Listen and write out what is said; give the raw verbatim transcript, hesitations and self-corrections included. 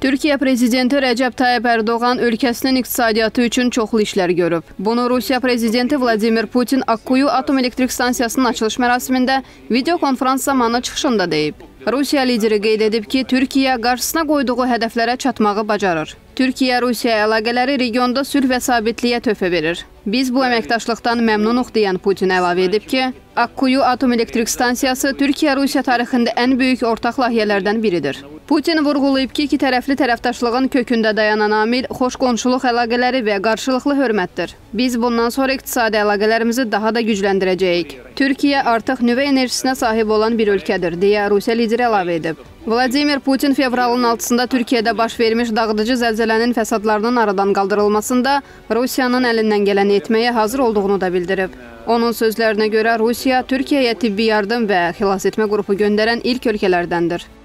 Türkiyə Prezidenti Recep Tayyip Erdoğan ölkəsinin iqtisadiyyatı üçün çoxlu işlər görüb. Bunu Rusiya Prezidenti Vladimir Putin Akkuyu Atom Elektrik Stansiyasının açılış mərasimində videokonferans zamanı çıxışında deyib. Rusiya lideri qeyd edib ki, Türkiyə qarşısına qoyduğu hədəflərə çatmağı bacarır. Türkiyə-Rusiya əlaqələri regionda sülh və sabitliyə töhfə verir. Biz bu əməkdaşlıqdan məmnunuq deyən Putin əlavə edib ki, Akkuyu Atom Elektrik Stansiyası Türkiyə-Rusiya tarixində ən böyük ortaq layihələrdən biridir. Putin vurğulayıb ki, iki tərəfli tərəfdaşlığın kökündə dayanan amil xoş qonşuluq əlaqələri və qarşılıqlı hörmətdir. Biz bundan sonra iqtisadi əlaqələrimizi daha da gücləndirəcəyik. Türkiyə artıq nüvə enerjisinə sahib olan bir ölkədir, deyə Rusiya lideri əlavə edib. Vladimir Putin fevralın altısında Türkiyədə baş vermiş dağıdıcı zəlzələnin fəsadlarının aradan qaldırılmasında Rusiyanın əlindən gələni etməyə hazır olduğunu da bildirib. Onun sözlərinə görə Rusiya Türkiyəyə tibbi yardım və xilasetmə qrupu göndərən ilk ölkələrdəndir.